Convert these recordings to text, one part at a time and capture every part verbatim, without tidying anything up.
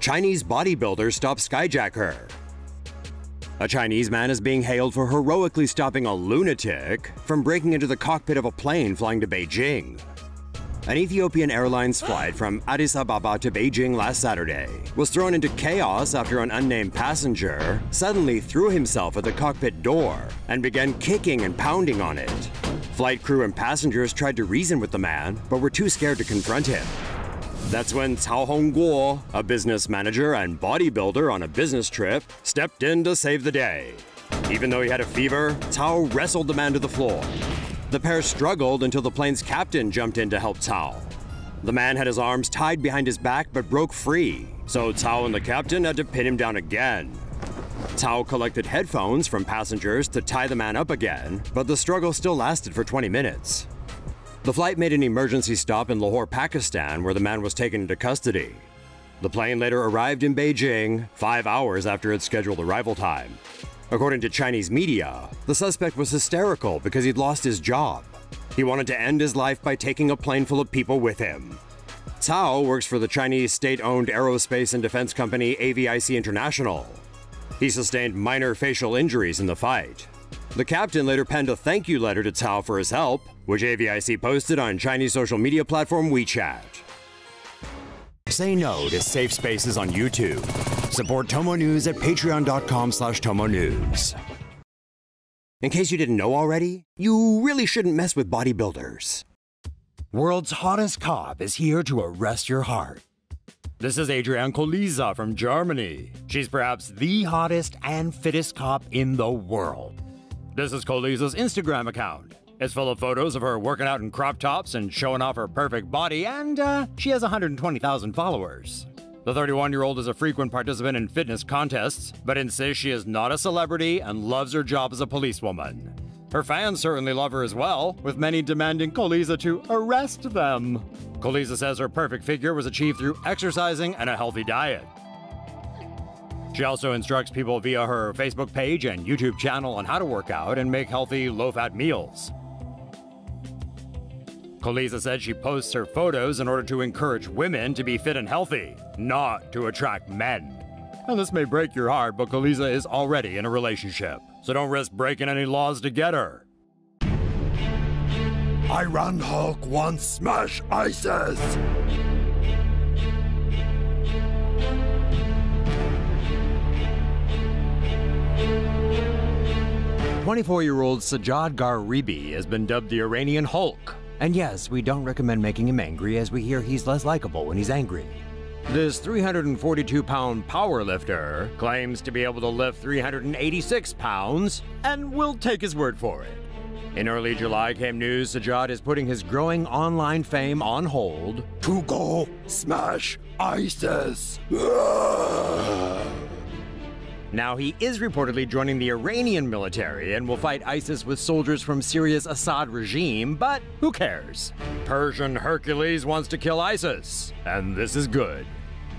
Chinese bodybuilder stops skyjacker. A Chinese man is being hailed for heroically stopping a lunatic from breaking into the cockpit of a plane flying to Beijing. An Ethiopian Airlines flight from Addis Ababa to Beijing last Saturday was thrown into chaos after an unnamed passenger suddenly threw himself at the cockpit door and began kicking and pounding on it. Flight crew and passengers tried to reason with the man, but were too scared to confront him. That's when Cao Hongguo, a business manager and bodybuilder on a business trip, stepped in to save the day. Even though he had a fever, Cao wrestled the man to the floor. The pair struggled until the plane's captain jumped in to help Cao. The man had his arms tied behind his back but broke free, so Cao and the captain had to pin him down again. Cao collected headphones from passengers to tie the man up again, but the struggle still lasted for twenty minutes. The flight made an emergency stop in Lahore, Pakistan, where the man was taken into custody. The plane later arrived in Beijing, five hours after its scheduled arrival time. According to Chinese media, the suspect was hysterical because he'd lost his job. He wanted to end his life by taking a plane full of people with him. Cao works for the Chinese state-owned aerospace and defense company A V I C International. He sustained minor facial injuries in the fight. The captain later penned a thank you letter to Cao for his help, which A V I C posted on Chinese social media platform WeChat. Say no to safe spaces on YouTube. Support Tomo News at patreon dot com slash tomo news. In case you didn't know already, you really shouldn't mess with bodybuilders. World's hottest cop is here to arrest your heart. This is Adrienne Koliza from Germany. She's perhaps the hottest and fittest cop in the world. This is Koliza's Instagram account. It's full of photos of her working out in crop tops and showing off her perfect body, and uh, she has one hundred twenty thousand followers. The thirty-one-year-old is a frequent participant in fitness contests, but insists she is not a celebrity and loves her job as a policewoman. Her fans certainly love her as well, with many demanding Koliza to arrest them. Koliza says her perfect figure was achieved through exercising and a healthy diet. She also instructs people via her Facebook page and YouTube channel on how to work out and make healthy, low-fat meals. Koliza said she posts her photos in order to encourage women to be fit and healthy, not to attract men. And this may break your heart, but Koliza is already in a relationship, so don't risk breaking any laws to get her. Iron Hulk wants smash ISIS! twenty-four-year-old Sajad Gharibi has been dubbed the Iranian Hulk. And yes, we don't recommend making him angry, as we hear he's less likable when he's angry. This three hundred forty-two pound powerlifter claims to be able to lift three hundred eighty-six pounds, and we'll take his word for it. In early July came news Sajad is putting his growing online fame on hold to go smash ISIS. Now he is reportedly joining the Iranian military and will fight ISIS with soldiers from Syria's Assad regime, but who cares? Persian Hercules wants to kill ISIS, and this is good.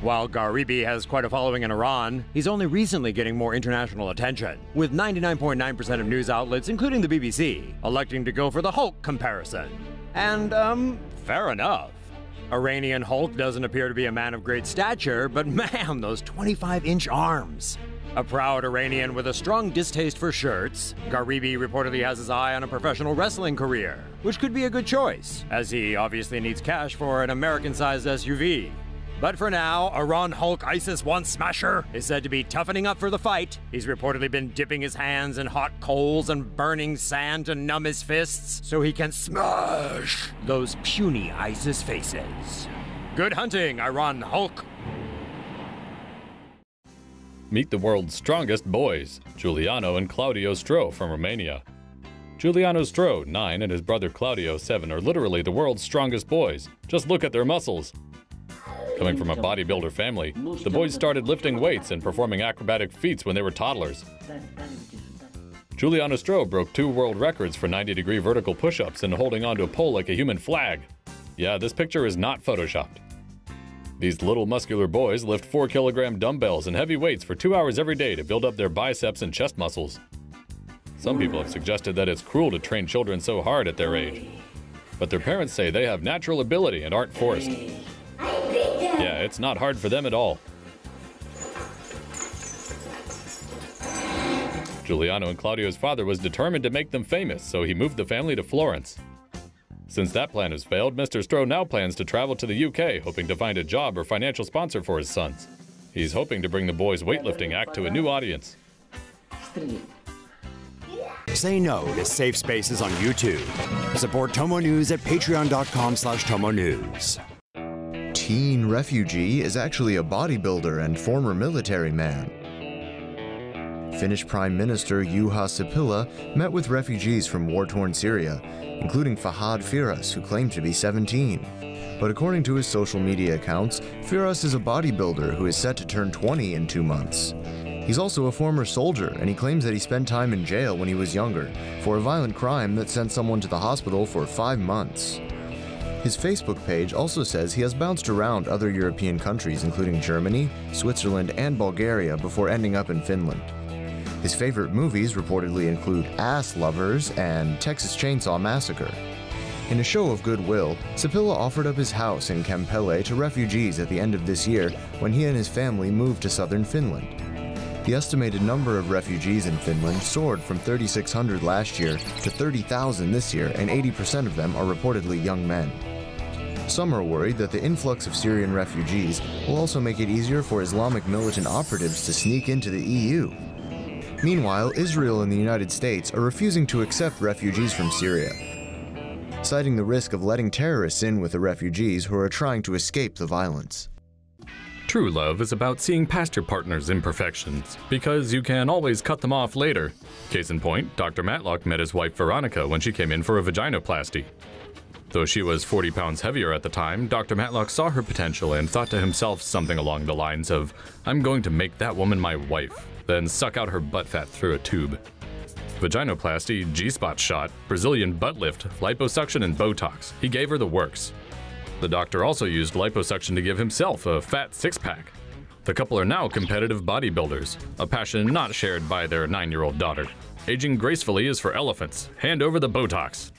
While Gharibi has quite a following in Iran, he's only recently getting more international attention, with ninety-nine point nine percent of news outlets, including the B B C, electing to go for the Hulk comparison. And, um, fair enough. Iranian Hulk doesn't appear to be a man of great stature, but man, those twenty-five inch arms. A proud Iranian with a strong distaste for shirts, Gharibi reportedly has his eye on a professional wrestling career, which could be a good choice, as he obviously needs cash for an American-sized S U V. But for now, Iran Hulk ISIS One Smasher is said to be toughening up for the fight. He's reportedly been dipping his hands in hot coals and burning sand to numb his fists so he can smash those puny ISIS faces. Good hunting, Iran Hulk! Meet the world's strongest boys, Giuliano and Claudio Stroh from Romania. Giuliano Stroh, nine, and his brother Claudio, seven, are literally the world's strongest boys. Just look at their muscles. Coming from a bodybuilder family, the boys started lifting weights and performing acrobatic feats when they were toddlers. Giuliano Stroh broke two world records for ninety degree vertical push-ups and holding onto a pole like a human flag. Yeah, this picture is not photoshopped. These little muscular boys lift four kilogram dumbbells and heavy weights for two hours every day to build up their biceps and chest muscles. Some people have suggested that it's cruel to train children so hard at their age, but their parents say they have natural ability and aren't forced. Yeah, it's not hard for them at all. Giuliano and Claudio's father was determined to make them famous, so he moved the family to Florence. Since that plan has failed, Mister Stroh now plans to travel to the U K, hoping to find a job or financial sponsor for his sons. He's hoping to bring the boys' weightlifting act to a new audience. Say no to safe spaces on YouTube. Support Tomo News at patreon dot com slash Tomo News. Teen refugee is actually a bodybuilder and former military man. Finnish Prime Minister Juha Sipilä met with refugees from war-torn Syria, including Fahad Firas, who claimed to be seventeen. But according to his social media accounts, Firas is a bodybuilder who is set to turn twenty in two months. He's also a former soldier, and he claims that he spent time in jail when he was younger for a violent crime that sent someone to the hospital for five months. His Facebook page also says he has bounced around other European countries, including Germany, Switzerland, and Bulgaria, before ending up in Finland. His favorite movies reportedly include Ass Lovers and Texas Chainsaw Massacre. In a show of goodwill, Sipilä offered up his house in Kempele to refugees at the end of this year when he and his family moved to southern Finland. The estimated number of refugees in Finland soared from thirty-six hundred last year to thirty thousand this year, and eighty percent of them are reportedly young men. Some are worried that the influx of Syrian refugees will also make it easier for Islamic militant operatives to sneak into the E U. Meanwhile, Israel and the United States are refusing to accept refugees from Syria, citing the risk of letting terrorists in with the refugees who are trying to escape the violence. True love is about seeing past your partner's imperfections, because you can always cut them off later. Case in point, Doctor Matlock met his wife Veronica when she came in for a vaginoplasty. Though she was forty pounds heavier at the time, Doctor Matlock saw her potential and thought to himself something along the lines of, "I'm going to make that woman my wife, then suck out her butt fat through a tube." Vaginoplasty, G-spot shot, Brazilian butt lift, liposuction, and Botox. He gave her the works. The doctor also used liposuction to give himself a fat six-pack. The couple are now competitive bodybuilders, a passion not shared by their nine-year-old daughter. Aging gracefully is for elephants. Hand over the Botox.